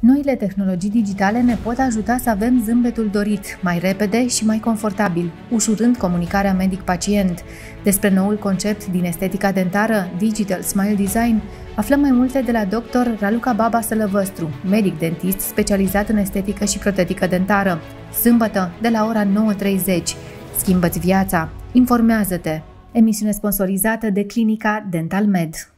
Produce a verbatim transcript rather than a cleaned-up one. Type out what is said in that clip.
Noile tehnologii digitale ne pot ajuta să avem zâmbetul dorit, mai repede și mai confortabil, ușurând comunicarea medic-pacient. Despre noul concept din estetica dentară, Digital Smile Design, aflăm mai multe de la doctor Raluca Baba Sălăvăstru, medic-dentist specializat în estetică și protetică dentară. Sâmbătă, de la ora nouă treizeci. Schimbă-ți viața, informează-te! Emisiune sponsorizată de clinica Dental Med.